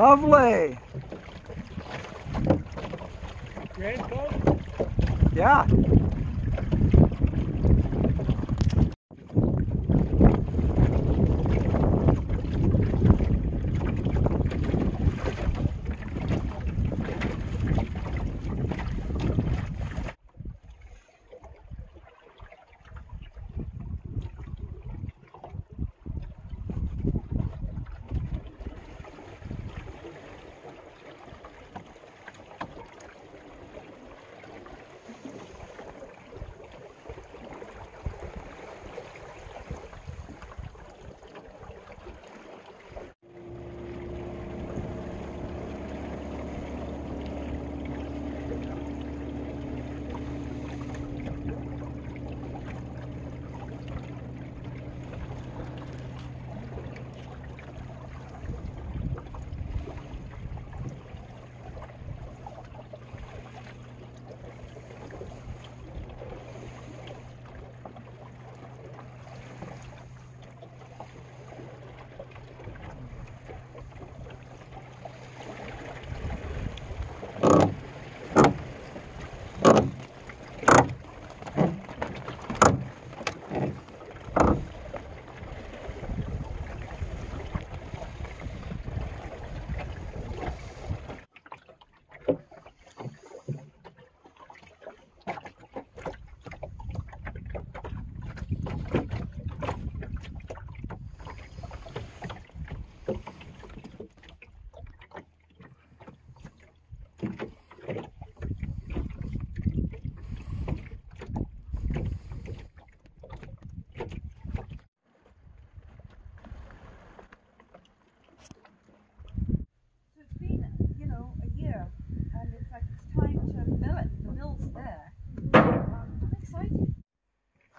Lovely. Red boat? Yeah.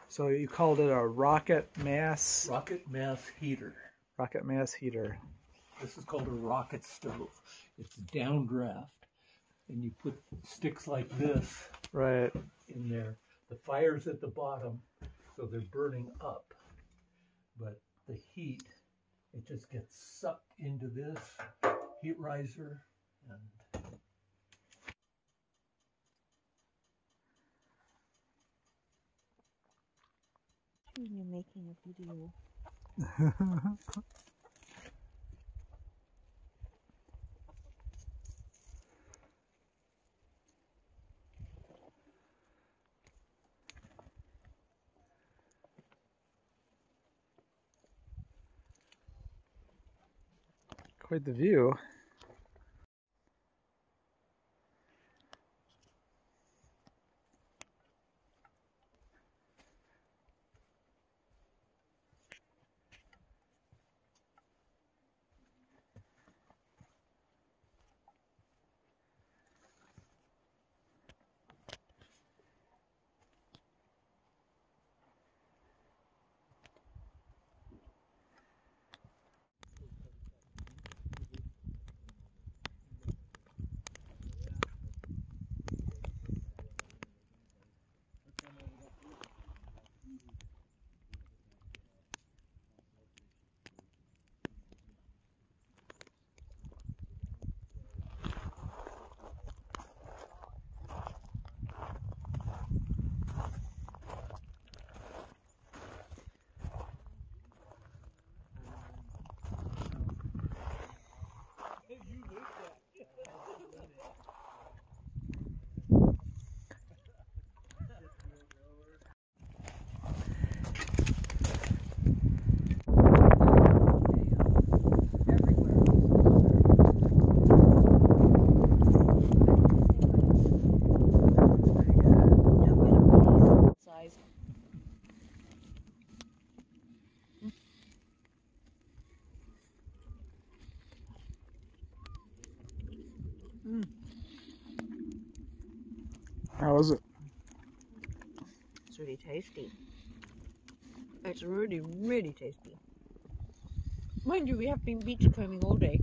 So you called it a rocket mass heater. Rocket mass heater. This is called a rocket stove. It's downdraft, and you put sticks like this right in there. The fire's at the bottom, so they're burning up, but the heat, it just gets sucked into this heat riser and. You're making a video. Quite the view. How is it? It's really tasty. It's really, really tasty. Mind you, we have been beachcombing all day.